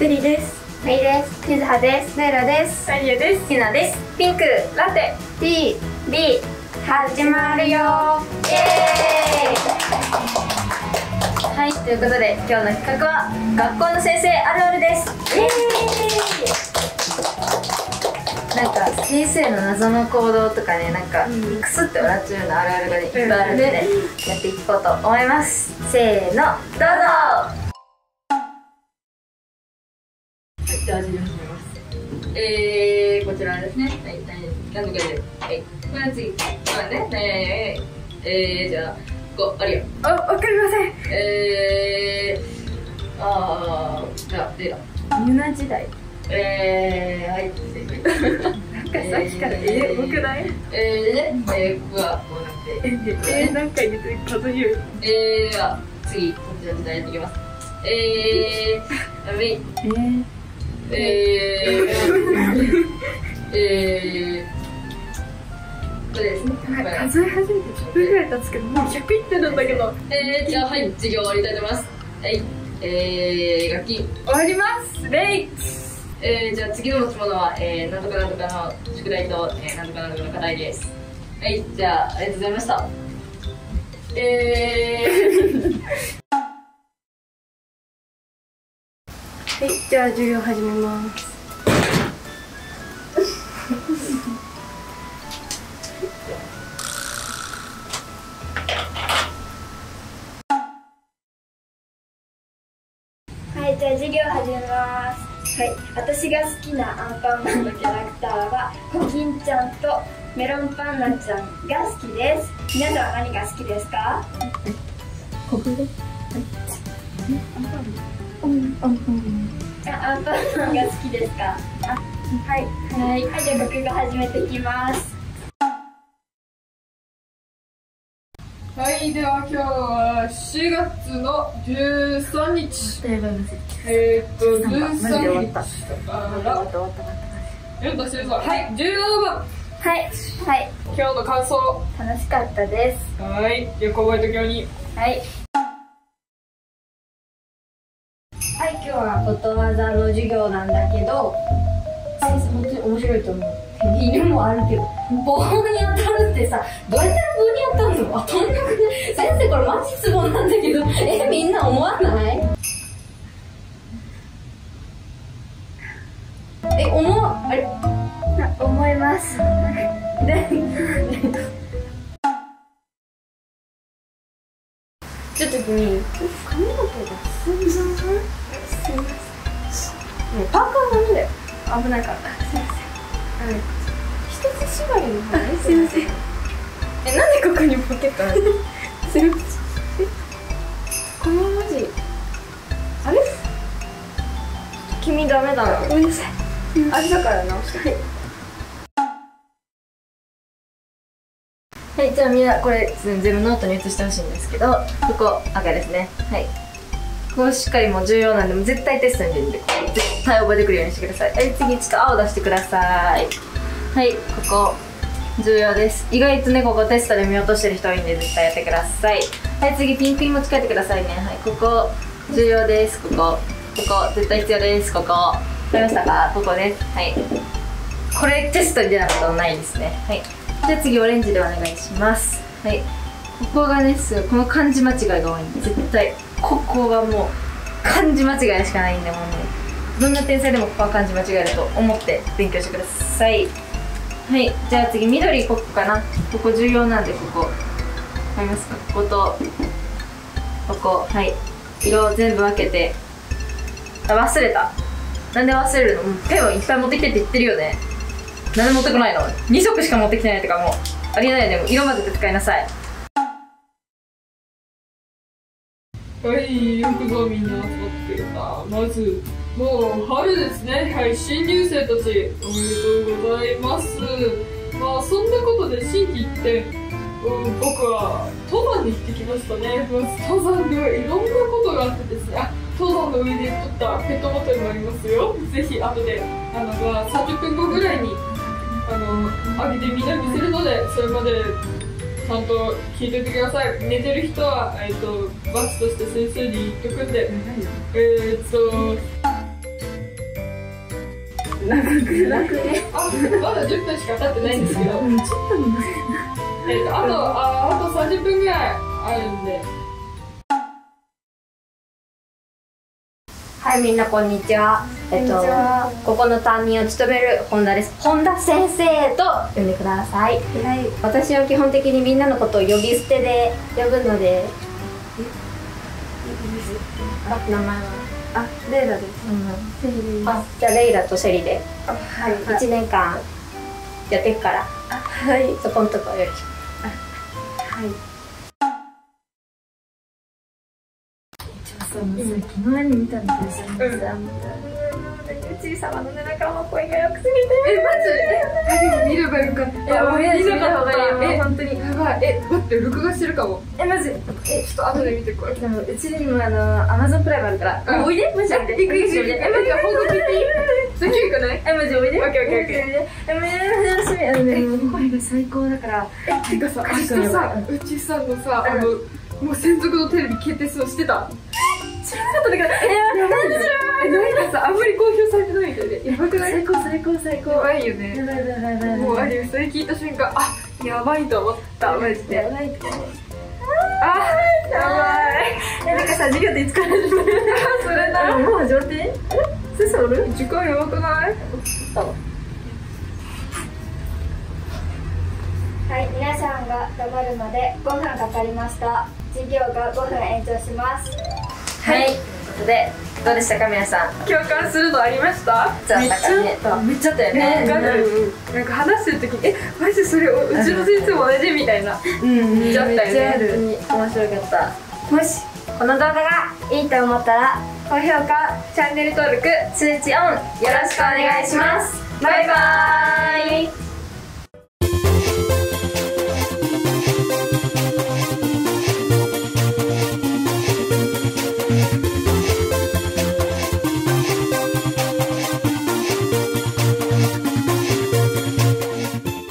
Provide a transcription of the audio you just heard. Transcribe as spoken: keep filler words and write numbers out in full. ジュリです。メイです。みずはです。ナイラです。サイユです。ユナです。ピンク、ラテ、T、B、始まるよ。イエーイ。はい、ということで今日の企画は学校の先生あるあるです。イエーイ。なんか先生の謎の行動とかね、なんかクスって笑っちゃうようなあるあるがいっぱいあるので、ね、やっていこうと思います。せーの、どうぞ。はい、では始めます。えー、こちらですね。はい、何とかで、はい、これは次、そうね、えー、えー、じゃああるよ。あ、わかりません。えー、あー、じゃあ、では。ユナ時代。えー、はい、正解。なんかさっきから、えー、多くない？えー、えー、ここはこうなって。えー、なんか言って数える。えー、では、次、こちら時代やっていきます。えー、メイ。えー、えー、えー、そうですね。数え始めてひゃくぐらい経つけど、もうひゃくいってるんだけど。えー、じゃあ、はい、授業終わりたいと思います。はい、えー、楽器。終わります。レイ。えー、じゃあ、次の持ち物は、えー、なんとかなんとかの宿題と、えー、なんとかなんとかの課題です。はい、じゃあ、ありがとうございました。えー。はい、じゃあ、授業始めます。じゃあ授業始めます。はい、私が好きなアンパンマンのキャラクターはコキンちゃんとメロンパンナちゃんが好きです。皆さんは何が好きですか？コキンです。アンパンマンアンパンマンが好きですか？あ、はいはいはい。じゃあ僕が始めていきます。はい、では今日はしがつのじゅうさんにち。えーっと、じゅうさんにちだから、えっと、じゅうさん、はい、じゅうななばん。はい、はい。今日の感想。楽しかったです。はい、よく覚えときように。はい。はい、今日はことわざの授業なんだけど、本当に面白いと思う。犬もあるけど、棒に当たるってさ、どうやったら棒に当たるの？当たんなくない？先生これマジツボなんだけど、え、みんな思わない？え、思う？あれ？思います。ちょっと君、髪の毛がすんじゃない？すいません。ねえ、パーカーダメだよ。危ないから。すいません。はい、一つ縛りの方ね。すいません。え、なんでここにポケットあるの？すいません。この文字あれ？君ダメだな。ごめんなさい。あれだから直したい。はい、じゃあみんなこれ全部ノートに写してほしいんですけど、ここ赤ですね。はい。ここしっかりも重要なんで、もう絶対テストに出るんで、絶対覚えてくるようにしてください。はい、次ちょっと青出してください。はい、ここ重要です。意外とね、ここテストで見落としてる人多いんで、絶対やってください。はい、次ピンクに持ち帰ってくださいね。はい、ここ重要です。ここ、ここ絶対必要です。ここ、わかりましたか？ここです。はい。これテストに出なかったのないですね。はい。じゃあ次オレンジでお願いします。はい。ここがね、すごいこの漢字間違いが多いんで、絶対ここがもう漢字間違いしかないんで、もうね、どんな天才でもここは漢字間違いだと思って勉強してください。はい、じゃあ次緑、ここかな。ここ重要なんで、ここわかりますか？こことここ、はい、色を全部分けて。あ、忘れた。なんで忘れるの？もうペンをいっぱい持ってきてって言ってるよね。なんで持ってこないの？に色しか持ってきてないとか、もうありえない。でも色混ぜて使いなさい。はい、よくぞみんな集まってくれた。まず、もう春ですね。はい、新入生たち、おめでとうございます。まあ、そんなことで心機一転、うん、僕は登山に行ってきましたね。まず登山ではいろんなことがあってですね、あ、登山の上で撮ったペットボトルもありますよ。ぜひ、後で、あの、さんじゅっぷんごぐらいに、あの、あげてみんな見せるので、それまで、ちゃんと聞いておいてください。寝てる人は、えっと、罰として先生に言っとくんで、えっと。長くなくね。あ、まだじゅっぷんしか経ってないんですけど。ちょっとも長いな。えっとあとああとさんじゅっぷんぐらいあるんで。はいみんなこんにちは。えっとここの担任を務める本田です。本田先生と呼んでください。はい。私は基本的にみんなのことを呼び捨てで呼ぶので。あ、名前は。あ、レイラです。うん。あ、じゃあレイラとシェリで。はい。一年間やってっから。はい。そこんとこよろしく。はい。昨日見たんですよね。小さなのね、仲間の声が良くすぎて。え、マジ？見ればよかった。見た方がいい。え、本当にやばい。え、待って録画してるかも。え、マジ？え、ちょっと後で見てこれ。うちにもあのアマゾンプライムあるから。おいで。マジで。びっくりしてる。え、マジで報告聞いていい？すごくない？え、マジおいで。オッケーオッケーオッケー。え、マジ楽しみ。あのね、声が最高だから。え、てかさ、明日さ、うちさんのさ、あのもう専属のテレビ決定するしてた。知らなかったんだけど、え、なんかさ、あんまり公表されてないみたいで、やばくない？最高最高最高。やばいよね。やばいやばいやばい。もうあれそれ聞いた瞬間、あ、やばいと思ったマジで。やばいと思った。あ、やばい。え、なんかさ、授業でいつから始まる？それな。もう始まって？え、そしたら俺時間やばくない？はい、皆さんが頑張るまでごふんかかりました。授業がごふん延長します。はい、ということで、どうでしたか皆さん。共感するのありました？めっちゃめっちゃだよね。なんか話してる時に、え、マジそれうちの先生も同じみたいな。うんうん。じゃったよね。面白かった。もしこの動画がいいと思ったら高評価、チャンネル登録、通知オンよろしくお願いします。バイバーイ。